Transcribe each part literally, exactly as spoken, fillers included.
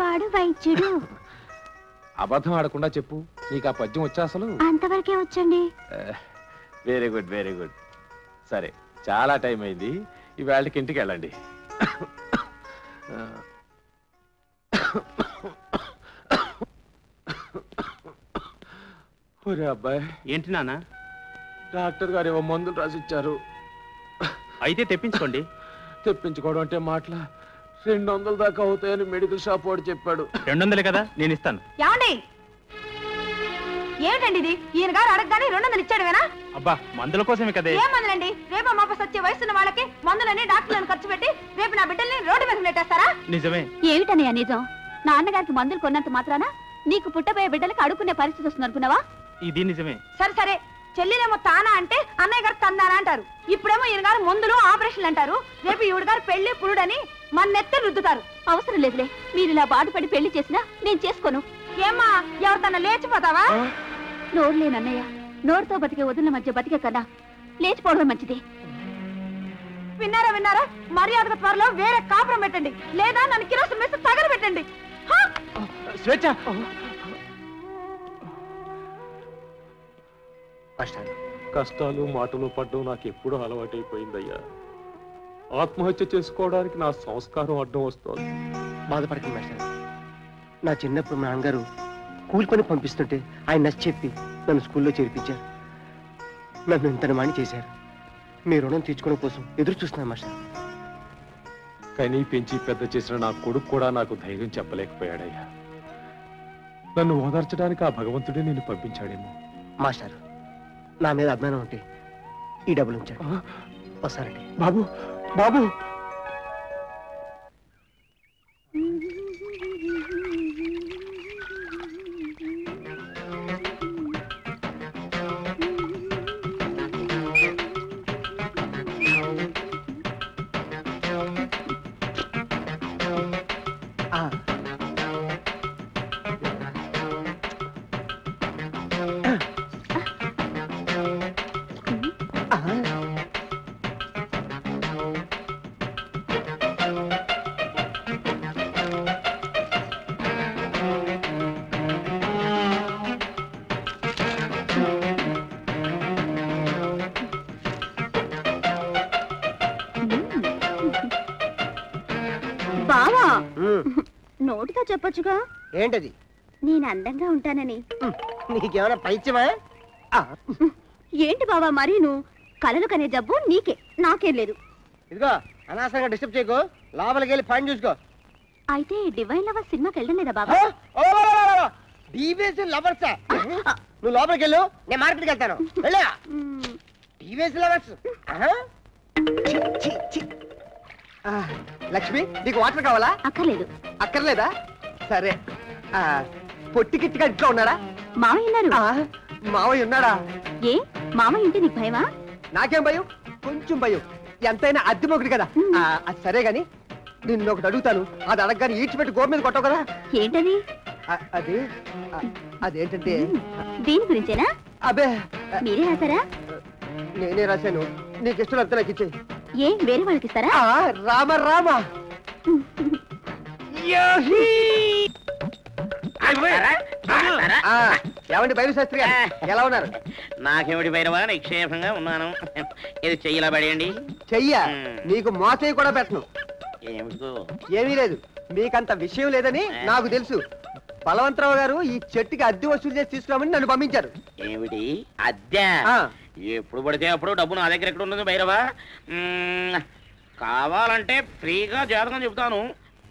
వాడు వైద్యుడు. అబద్ధం ఆడకుండా చెప్పు, నీకు ఆ పద్యం వచ్చా? అసలు అంతవరకే వచ్చండి. Very good very good. సరే, చాలా టైం అయింది, ఇవాళకి ఇంటికి వెళ్ళండి. ఒరే అబ్బాయి, ఏంటి నాన్న? డాక్టర్ గారు ఏవో మందులు రాసిచ్చారు. అయితే తెప్పించుకోండి. తెప్పించుకోవడం అంటే మాటలా? రెండు వందల దాకా అవుతాయని మెడికల్ షాప్ వాడు చెప్పాడు. రెండు వందలే కదా, నేను ఇస్తాను. ఏమిటండి ఇది? ఈయన గారు అడగగానే రెండు వందలు ఇచ్చాడువేనా? అబ్బా, మందుల కోసమే కదా. ఏ మందులండి? రేపు మాపస్ వచ్చే వయసున్న వాళ్ళకి మందులని డాక్టర్లను ఖర్చు పెట్టి రేపు నా బిడ్డల్ని రోడ్డు మీద నెట్టేస్తారా? నిజమే. ఏమిటనయ్యా నిజం? నాన్నగారికి మందులు కొన్నంత మాత్రాన నీకు పుట్టబోయే బిడ్డలకు అడుక్కునే పరిస్థితి వస్తుంది అనుకున్నావా? ఇది నిజమే. సరే సరే, చెల్లినేమో తానా అంటే అన్నయ్య గారు తందానా అంటారు. ఇప్పుడేమో ఈయన గారు మందులు ఆపరేషన్లు అంటారు. రేపు ఈవిడ గారు పెళ్లి పురుడని మన్నెత్త రుద్దుతారు. అవసరం లేదులే, మీరు ఇలా బాధపడి పెళ్లి చేసినా నేను చేసుకోను. ఏమ్మా, ఎవరితన్నా లేచిపోతావా? నోరు లేనన్నయ్య, నోరుతో బతికే వదుల మధ్య బతికే కదా, లేచిపోవడం మంచిది. విన్నారా విన్నారా? మర్యాదగా త్వరలో వేరే కాపురం పెట్టండి, లేదా నన్ను కిరోసం వేసి తగలబెట్టండి. స్వేచ్ఛ కష్టాలు మాటలు పడ్డం నాకు ఎప్పుడూ అలవాటైపోయిందయ్యా. ఆత్మహత్య చేసుకోవడానికి నా సంస్కారం అడ్డం వస్తుంది. బాధపడకండి మాస్టర్. నా చిన్నప్పుడు నాన్నగారు కూలిపని పంపిస్తుంటే ఆయన నచ్చి చెప్పి నన్ను స్కూల్లో చేర్పించారు. నన్ను ఇంతని మాని చేశారు. మీ రుణం తీర్చుకోవడం కోసం ఎదురు చూస్తున్నాను మాస్టర్. కానీ పెంచి పెద్ద చేసిన నా కొడుకు కూడా నాకు ధైర్యం చెప్పలేకపోయాడయ్యా. నన్ను ఓదార్చడానికి ఆ భగవంతుడే నేను పంపించాడేమో. మాస్టర్, నా మీద అభిమానం ఉంటే ఈ డబ్బులు ఉంచాడు. వస్తారండి బాబు. బాబు నోటితో చెప్పొచ్చుగా. ఏంటది? నేను అందంగా ఉంటానని. నీకేమైనా పైచ్యమా? ఏంటి బావా మరి నువ్వు కలలు కనే జబ్బు నీకే, నాకేం లేదు. ఇదిగో అనవసరంగా డిస్టర్బ్ చేయకు, లోపలికి వెళ్ళి పని చూసుకో. అయితే డివైన్ లవర్స్ సినిమాకి వెళ్ళడం లేదా బాబా? డివైన్ లవర్సా? నువ్వు లోపలికి వెళ్ళు, నేను మార్కెట్కి వెళ్తాను. వెళ్ళా డివైన్ లవర్స్. లక్ష్మి, నీకు వాటర్ కావాలా? అక్కర్లేదు. అక్కర్లేదా? సరే. పొట్టి కిట్టిగా ఇంట్లో ఉన్నాడా? మావయ్య. మావయ్య ఉన్నాడా? ఏ మావయ్య ఉంటే నీకు భయమా? నాకేం భయం, కొంచెం భయం, ఎంతైనా అద్దె మొగుడు కదా. అది సరే గాని నిన్ను ఒకటి అడుగుతాను, అది అడగగానే ఈడ్చిపెట్టి గోడ మీద కొట్టవు కదా. ఏంటది? అది అదేంటంటే దీని గురించేనా? అబ్బే, మీరే రాశారా? నేనే రాశాను. నీకు ఇష్టం అంతా నాకు ఇచ్చేయి. ఏ వేరే వాళ్ళకి ఇస్తారా? రామ రామ. ఏమండి భైరవ శాస్త్రి గారు, ఎలా ఉన్నారు? నాకేమిటి భైరవ, నిక్షేపంగా ఉన్నాను. ఇది చెయ్యిలా పడేయండి. చెయ్య నీకు మోసే కూడా పెట్టను. ఏమీ లేదు, మీకంత విషయం లేదని నాకు తెలుసు. బలవంతరావు గారు ఈ చెట్టుకి అద్దె వసూలు చేసి తీసుకురామని నన్ను పంపించారు. ఏమిటి అద్దె? ఎప్పుడు పడితే అప్పుడు డబ్బు నా దగ్గర ఎక్కడ ఉండదు భైరవ. కావాలంటే ఫ్రీగా జాతకం చెప్తాను,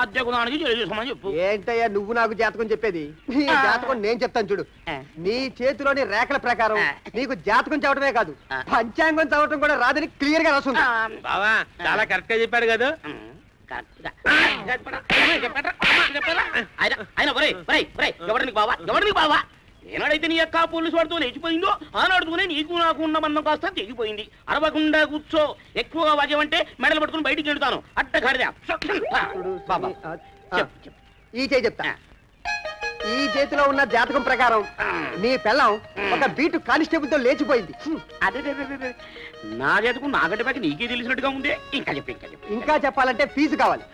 అద్దెకుదానికి చేసుకోమని చెప్పు. ఏంటయ్యా నువ్వు నాకు జాతకం చెప్పేది? నీ జాతకం నేను చెప్తాను చూడు. నీ చేతిలోని రేఖల ప్రకారం నీకు జాతకం చదవటమే కాదు, పంచాంగం చదవటం కూడా రాదని క్లియర్ గా రాసుంది. బావా చాలా కరెక్ట్ గా చెప్పాడు కదా. ఏనాడైతే నీ యొక్క పోలీసు వాడితో లేచిపోయిందో ఆనాడుతోనే నీకు నాకు ఉన్న బంధం కాస్త తెగిపోయింది. అరవకుండా కూర్చో, ఎక్కువగా వాజేవంటే మెడలు పట్టుకుని బయటికి వెళ్తాను. ఈ చేయి చెప్తా. ఈ చేతిలో ఉన్న జాతకం ప్రకారం నీ పెళ్ళం ఒక బీటు కానిస్టేబుల్ తో లేచిపోయింది. అదే నా జాతకం నాకంటే పైకి నీకే తెలిసినట్టుగా ఉంది. ఇంకా చెప్పి ఇంకా చెప్పి ఇంకా చెప్పాలంటే ఫీజు కావాలి.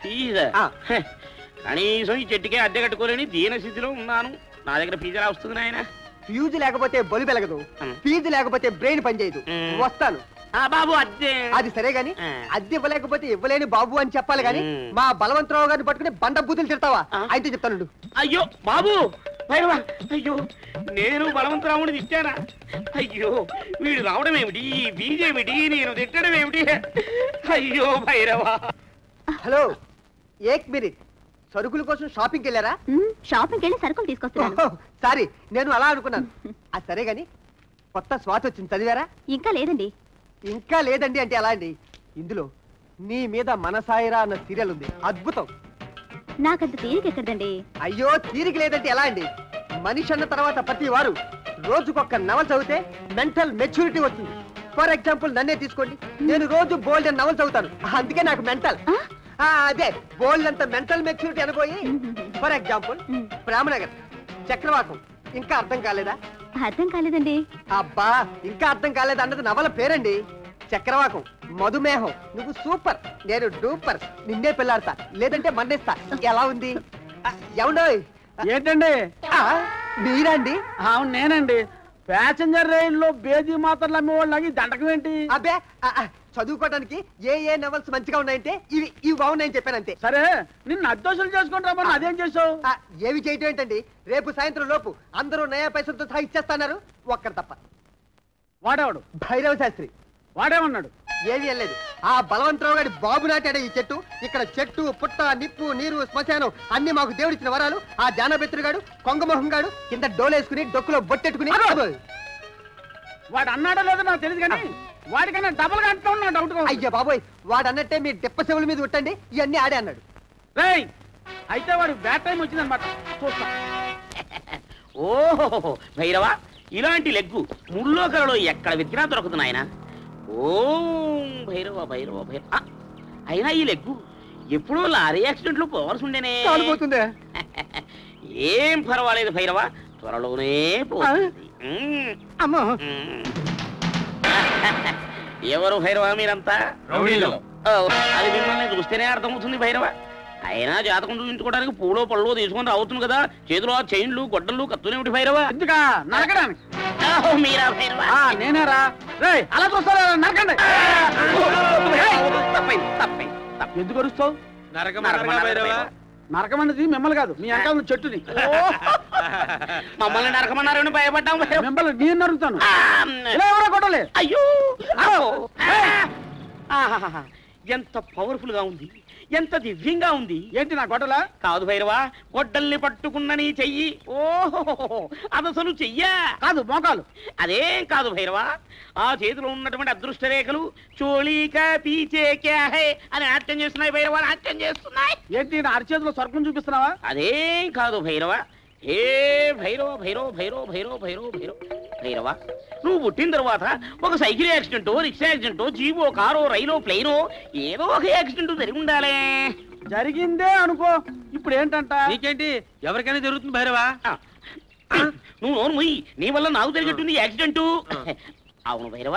కనీసం ఈ చెట్టుకే అద్దె కట్టుకోలేని దీనస్థితిలో ఉన్నాను. నా దగ్గర ఫీజు ఎలా వస్తుంది నాయన? ఫ్యూజ్ లేకపోతే బలు పెలగదు, ఫీజు లేకపోతే బ్రెయిన్ పనిచేయదు. వస్తాను బాబు. అద్దె అది సరే గాని అద్దె ఇవ్వలేకపోతే ఇవ్వలేని బాబు అని చెప్పాలి గాని మా బలవంతరావు గారిని పట్టుకుని బండ బూతులు తిడతావా? అయితే చెప్తాను. అయ్యో బాబు, అయ్యో నేను బలవంతరావుని తిట్టానా? అయ్యో వీడు రావడం ఏమిటి, బీజేమిటి, నేను తిట్టడం ఏమిటి? అయ్యో భైరవా. హలో, ఏక్ మినిట్, సరుకుల కోసం షాపింగ్కి వెళ్ళారా? షాపింగ్కి వెళ్ళి సరుకులు తీసుకొస్తాను. సారీ, నేను అలా అనుకున్నాను. అది సరే గాని కొత్త స్వాతి వచ్చింది, చదివారా? ఇంకా లేదండి. ఇంకా లేదండి అంటే ఎలా అండి? ఇందులో నీ మీద మనసాయిరా అన్న సీరియల్ ఉంది, అద్భుతం. నాకంత తీరిక ఎక్కడదండి? అయ్యో తీరిక లేదంటే ఎలా అండి? మనిషి అన్న తర్వాత ప్రతి వారు రోజుకొక నవల్ చదివితే మెంటల్ మెచ్యూరిటీ వస్తుంది. ఫర్ ఎగ్జాంపుల్ నన్నే తీసుకోండి, నేను రోజు బోల్డ్ అండ్ నవల్ చదువుతాను, అందుకే నాకు మెంటల్ అదే బోల్డ్ అంత మెంటల్ మెచ్యూరిటీ అనుకోయి. For example Premnagar, Chakravakam. ఇంకా అర్థం కాలేదా? అర్థం కాలేదండి. అబ్బా ఇంకా అర్థం కాలేదు అన్నది నవల పేరండి. చక్రవాకం, మధుమేహం, నువ్వు సూపర్ నేను డూపర్, నిన్నే పెళ్ళాడతా లేదంటే మన్నేస్తా. ఎలా ఉంది? ఏమండోయ్ ఏంటండి మీరండి? అవును నేనండి. ప్యాసింజర్ రైల్లో బేజీ మాత్రలు అమ్మేవాళ్ళకి దండకం ఏంటి? అబ్బే చదువుకోవడానికి ఏ ఏ నవల్స్ మంచిగా ఉన్నాయంటే ఇవి ఇవి బాగున్నాయని చెప్పాను అంతే. సరే నిన్ను అద్దోషులు చేసుకుంటామని అదేం చేసావు? ఏవి చేయటం ఏంటండి? రేపు సాయంత్రం లోపు అందరూ నయా పైసలతో సహా ఇచ్చేస్తున్నారు, ఒక్కరు తప్ప. వాడేవాడు భైరవ శాస్త్రి వాడేమన్నాడు? ఏమీ అనలేదు. ఆ బలవంతరావు గారి బాబు నాటాడు ఈ చెట్టు. ఇక్కడ చెట్టు, పుట్ట, నిప్పు, నీరు, శ్మశానం అన్ని మాకు దేవుడిచ్చిన వరాలు. ఆ జానబెత్తుగాడు, కొంగమొహం గాడు కింద డోలేసుకుని డొక్కులో బొట్టెట్టుకుని వాడు అన్నాడో లేదో నాకు తెలియదు కానీ వాడికన్నా డబుల్ గా అంటా ఉన్నా డౌట్. అయ్యా బాబోయ్, వాడు అన్నట్టే మీ డెప్ప చెవుల మీద ఉట్టండి, ఇవన్నీ ఆడే అన్నాడు. రేయ్ అయితే వాడు బ్యాట్ టైం వచ్చిందనమాట. చూస్తా. ఓహో భైరవా, ఇలాంటి లెగ్గు ముళ్ళో కలలో ఎక్కడ వెతికినా దొరకదు నాయన. ఓం భైరవ భైరవ భైర. అయినా ఈ లెగ్గు ఎప్పుడో లారీ యాక్సిడెంట్ లో పోవాల్సి ఉండేనే. ఏం పర్వాలేదు భైరవ, త్వరలోనే పోతుంది. ఎవరు భైరవ మీరంతా? అది మిమ్మల్ని చూస్తేనే అర్థమవుతుంది భైరవ. అయినా జాతకం చూపించుకోవడానికి పూలో పళ్ళు తీసుకుని అవుతుంది కదా, చేతిలో చైన్లు, గొడ్డలు, కత్తులేమిటి భైరవ? ఎందుకా నరకడానికి మీరా భైరవ? నేనేరా. అలా చూస్తారా? నరకండి. తప్పైంది తప్పైంది తప్ప. ఎందుకు అరుస్తావు? నరకం అన్నది మిమ్మల్ని కాదు, మీ అంకాల చెట్టుని. మమ్మల్ని నరకమన్నారని భయపడ్డాం. మిమ్మల్ని నేను నరుకుతాను. ఎవరో కొట్టలే. అయ్యో ఎంత పవర్ఫుల్ గా ఉంది, ఎంత దివ్యంగా ఉంది. ఏంటి నా గొడ్డలా? కాదు భైరవా, గొడ్డల్ని పట్టుకున్నని చెయ్యి. ఓహో అదసలు చెయ్యా? కాదు మోకాలు. అదేం కాదు భైరవా, ఆ చేతిలో ఉన్నటువంటి అదృష్ట రేఖలు చోళీక పీచేకే అని నాట్యం చేస్తున్నాయి భైరవా, నాట్యం చేస్తున్నాయి. ఏంటి నా అరచేతిలో స్వర్గం చూపిస్తున్నావా? అదేం కాదు భైరవా. ఏ భైరవ భైరవ భైరవ భైరవ భైరవ భైరవ భైరవ, నువ్వు పుట్టిన తర్వాత ఒక సైకిల్ యాక్సిడెంటో, రిక్షా యాక్సిడెంటో, జీవో, కారో, రైలో, ప్లేనో ఏదో ఒక యాక్సిడెంట్ జరిగి ఉండాలి. జరిగిందే అనుకో. ఇప్పుడు ఏంటంట? నీకేంటి ఎవరికైనా జరుగుతుంది భైరవ. నువ్వు నోరు ముయ్యి, నీ వల్ల నాకు జరిగేట్టుంది యాక్సిడెంట్. అవును భైరవ,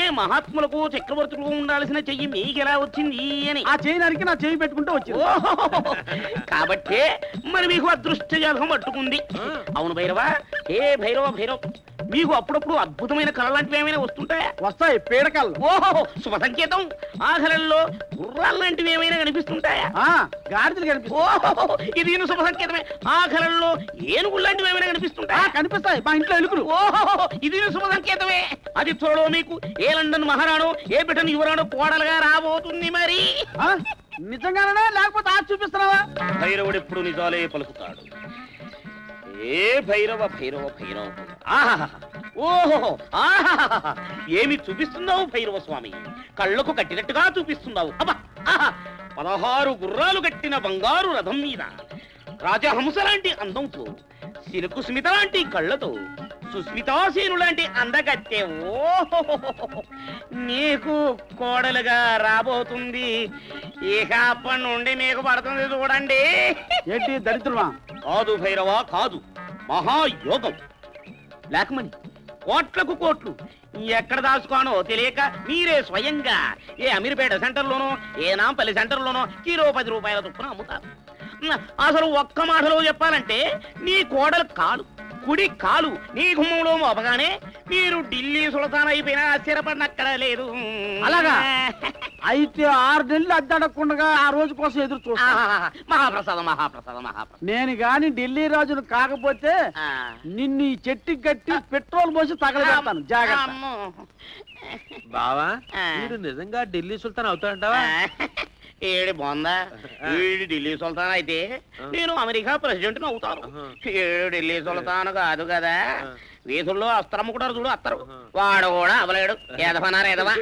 ఏ మహాత్ములకు చక్రవర్తులకు ఉండాల్సిన చెయ్యి మీకెలా వచ్చింది అని ఆ చెయ్యి నరికి నా చెయ్యి పెట్టుకుంటూ వచ్చింది. కాబట్టే మరి మీకు అదృష్ట జాతకం పట్టుకుంది. అవును భైరవ. ఏ భైరవ భైరవ, మీకు అప్పుడప్పుడు అద్భుతమైన కళ లాంటివి ఏమైనా వస్తుంటాయా? వస్తాయి, పేడకళ్ళు. ఓహో శుభ సంకేతం. ఆ కళల్లో గుర్రాలు లాంటివి ఏమైనా కనిపిస్తుంటాయా? గాడిదలు కనిపిస్తాయి. ఓహో ఇది శుభ సంకేతమే. ఆ కళల్లో ఏనుగులు లాంటివి ఏమైనా కనిపిస్తుంటాయా? కనిపిస్తాయి, మా ఇంట్లో ఎలుకలు. ఓహో ఇది శుభ సంకేతమే. అది త్వరలో మీకు ఏ లండన్ మహారాణో, ఏ బ్రిటన్ యువరాణో కోడలుగా రాబోతుంది. మరి నిజంగానే లేకపోతే ఆశ చూపిస్తున్నావా? భైరవుడు ఎప్పుడు నిజాలే పలుకుతాడు. ఏ భైరవ భైరవ భైరవ. ఓహో ఆహా, ఏమి చూపిస్తున్నావు భైరవ స్వామి? కళ్ళకు కట్టినట్టుగా చూపిస్తున్నావు. అబ్బా ఆహా, పదహారు గుర్రాలు కట్టిన బంగారు రథం మీద రాజహంస లాంటి అందంతో, సిలుకు స్మిత లాంటి కళ్ళతో, సుస్మితాసేను లాంటి అందగత్తె ఓహో నీకు కోడలుగా రాబోతుంది. ఇక అప్పటి నుండి మీకు పడుతుంది చూడండి. ఏంటి దరిద్రమా? కాదు భైరవా కాదు, మహాయోగం. బ్లాక్ మనీ కోట్లకు కోట్లు ఎక్కడ దాచుకోనో తెలియక మీరే స్వయంగా ఏ అమీర్పేట సెంటర్లోనో, ఏ నాంపల్లి సెంటర్లోనో కిలో పది రూపాయల చొప్పున అమ్ముతారు. అసలు ఒక్క మాటలో చెప్పాలంటే నీ కోడలు కాలు కుడి కాలు నీ గుమ్మంలో మోపగానే మీరు ఢిల్లీ సుల్తాన్ అయిపోయినా ఆశ్చర్యపడినక్కడ లేదు. అలాగా అయితే ఆరు నెలలు అద్దడకుండా ఆ రోజు కోసం ఎదురు చూస్తా. మహాప్రసాద మహాప్రసాద మహాప్రసాద నేను గాని ఢిల్లీ రాజును కాకపోతే నిన్ను ఈ చెట్టు కట్టి పెట్రోల్ పోసి తగలబెడతాను. జాగ్రత్త బావా, మీరు నిజంగా ఢిల్లీ సుల్తాన్ అవుతాడంటావా? ఏడు బాగుందా వీడు ఢిల్లీ సుల్తాన్ అయితే నేను అమెరికా ప్రెసిడెంట్ అవుతాను. ఏడు ఢిల్లీ సుల్తాన్ కాదు కదా, వీధుల్లో అస్తరమ్ముకుంటారు చూడు అత్తరు, వాడు కూడా అవలేడు. ఎదవనారు ఎదవా.